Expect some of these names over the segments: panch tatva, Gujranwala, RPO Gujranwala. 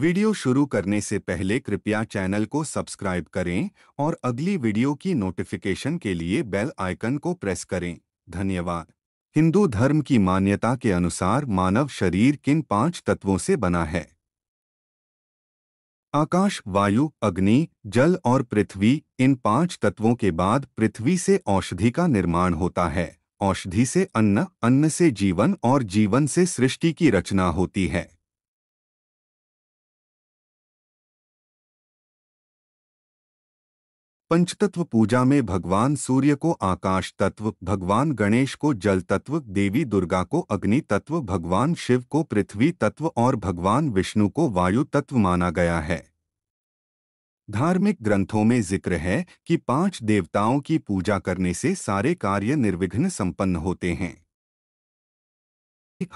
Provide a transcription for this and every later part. Video शुरू करने से पहले कृपया चैनल को सब्सक्राइब करें और अगली वीडियो की नोटिफिकेशन के लिए बेल आइकन को प्रेस करें। धन्यवाद। हिंदू धर्म की मान्यता के अनुसार मानव शरीर किन 5 तत्वों से बना है? आकाश, वायु, अग्नि, जल और पृथ्वी। इन 5 तत्वों के बाद पृथ्वी से औषधि का निर्माण होता है, औषधि से अन्न, अन्न से जीवन और जीवन से सृष्टि की रचना होती है। पंचतत्व पूजा में भगवान सूर्य को आकाश तत्व, भगवान गणेश को जल तत्व, देवी दुर्गा को अग्नि तत्व, भगवान शिव को पृथ्वी तत्व और भगवान विष्णु को वायु तत्व माना गया है। धार्मिक ग्रंथों में जिक्र है कि 5 देवताओं की पूजा करने से सारे कार्य निर्विघ्न संपन्न होते हैं।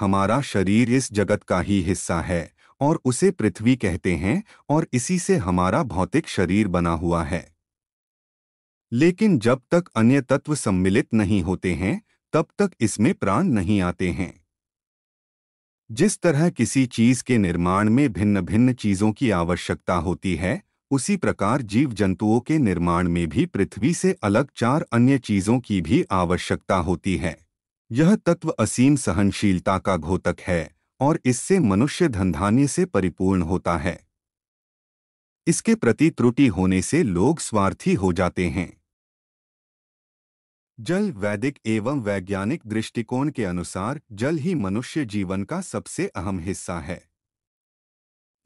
हमारा शरीर इस जगत का ही हिस्सा है और उसे पृथ्वी कहते हैं और इसी से हमारा भौतिक शरीर बना हुआ है, लेकिन जब तक अन्य तत्व सम्मिलित नहीं होते हैं तब तक इसमें प्राण नहीं आते हैं। जिस तरह किसी चीज के निर्माण में भिन्न भिन्न चीजों की आवश्यकता होती है, उसी प्रकार जीव जंतुओं के निर्माण में भी पृथ्वी से अलग 4 अन्य चीजों की भी आवश्यकता होती है। यह तत्व असीम सहनशीलता का घोतक है और इससे मनुष्य धनधान्य से परिपूर्ण होता है। इसके प्रति त्रुटि होने से लोग स्वार्थी हो जाते हैं। जल वैदिक एवं वैज्ञानिक दृष्टिकोण के अनुसार जल ही मनुष्य जीवन का सबसे अहम हिस्सा है।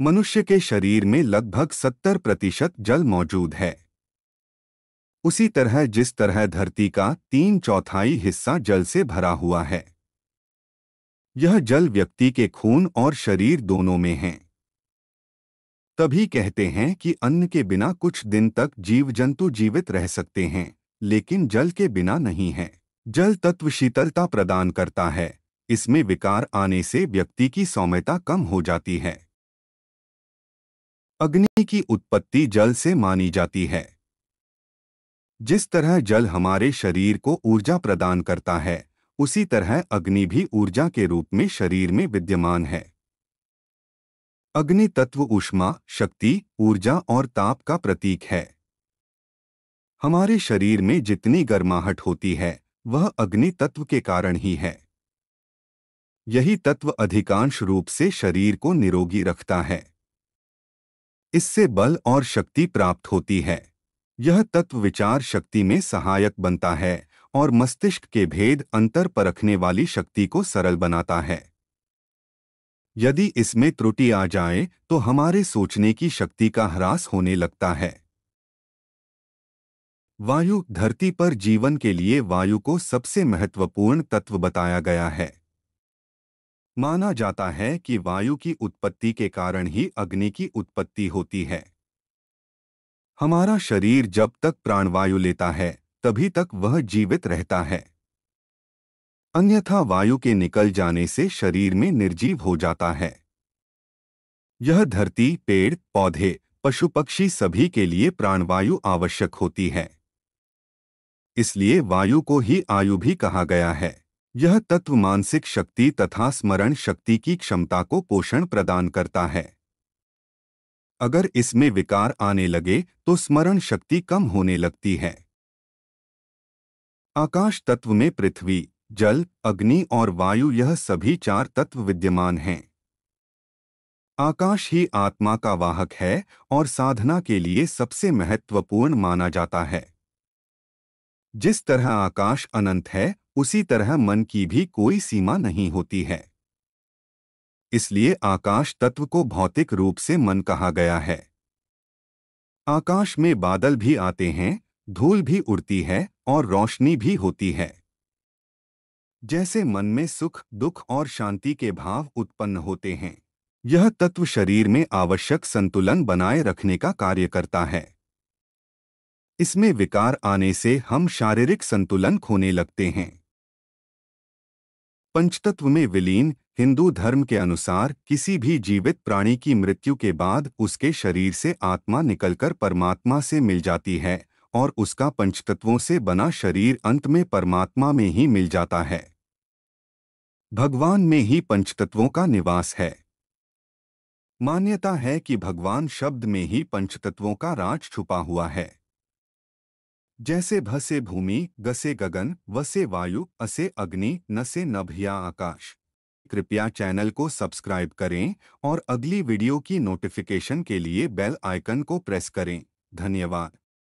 मनुष्य के शरीर में लगभग 70% जल मौजूद है। उसी तरह जिस तरह धरती का 3/4 हिस्सा जल से भरा हुआ है, यह जल व्यक्ति के खून और शरीर दोनों में है। तभी कहते हैं कि अन्न के बिना कुछ दिन तक जीव जंतु जीवित रह सकते हैं, लेकिन जल के बिना नहीं है। जल तत्व शीतलता प्रदान करता है, इसमें विकार आने से व्यक्ति की सौम्यता कम हो जाती है। अग्नि की उत्पत्ति जल से मानी जाती है। जिस तरह जल हमारे शरीर को ऊर्जा प्रदान करता है, उसी तरह अग्नि भी ऊर्जा के रूप में शरीर में विद्यमान है। अग्नि तत्व ऊष्मा, शक्ति, ऊर्जा और ताप का प्रतीक है। हमारे शरीर में जितनी गर्माहट होती है वह अग्नि तत्व के कारण ही है। यही तत्व अधिकांश रूप से शरीर को निरोगी रखता है। इससे बल और शक्ति प्राप्त होती है। यह तत्व विचार शक्ति में सहायक बनता है और मस्तिष्क के भेद अंतर परखने वाली शक्ति को सरल बनाता है। यदि इसमें त्रुटि आ जाए तो हमारे सोचने की शक्ति का ह्रास होने लगता है। वायु, धरती पर जीवन के लिए वायु को सबसे महत्वपूर्ण तत्व बताया गया है। माना जाता है कि वायु की उत्पत्ति के कारण ही अग्नि की उत्पत्ति होती है। हमारा शरीर जब तक प्राणवायु लेता है तभी तक वह जीवित रहता है, अन्यथा वायु के निकल जाने से शरीर में निर्जीव हो जाता है। यह धरती, पेड़ पौधे, पशु पक्षी सभी के लिए प्राणवायु आवश्यक होती है। इसलिए वायु को ही आयु भी कहा गया है। यह तत्व मानसिक शक्ति तथा स्मरण शक्ति की क्षमता को पोषण प्रदान करता है। अगर इसमें विकार आने लगे तो स्मरण शक्ति कम होने लगती है। आकाश तत्व में पृथ्वी, जल, अग्नि और वायु, यह सभी 4 तत्व विद्यमान हैं। आकाश ही आत्मा का वाहक है और साधना के लिए सबसे महत्वपूर्ण माना जाता है। जिस तरह आकाश अनंत है, उसी तरह मन की भी कोई सीमा नहीं होती है। इसलिए आकाश तत्व को भौतिक रूप से मन कहा गया है। आकाश में बादल भी आते हैं, धूल भी उड़ती है और रोशनी भी होती है। जैसे मन में सुख, दुख और शांति के भाव उत्पन्न होते हैं, यह तत्व शरीर में आवश्यक संतुलन बनाए रखने का कार्य करता है। इसमें विकार आने से हम शारीरिक संतुलन खोने लगते हैं। पंचतत्व में विलीन, हिंदू धर्म के अनुसार किसी भी जीवित प्राणी की मृत्यु के बाद उसके शरीर से आत्मा निकलकर परमात्मा से मिल जाती है और उसका पंचतत्वों से बना शरीर अंत में परमात्मा में ही मिल जाता है। भगवान में ही पंचतत्वों का निवास है। मान्यता है कि भगवान शब्द में ही पंच तत्वों का राज छुपा हुआ है, जैसे भ से भूमि, ग से गगन, व से वायु, अ से अग्नि, न से नभ या आकाश। कृपया चैनल को सब्सक्राइब करें और अगली वीडियो की नोटिफिकेशन के लिए बेल आइकन को प्रेस करें। धन्यवाद।